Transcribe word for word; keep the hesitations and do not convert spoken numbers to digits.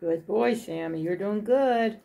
Good boy, Sammy. You're doing good.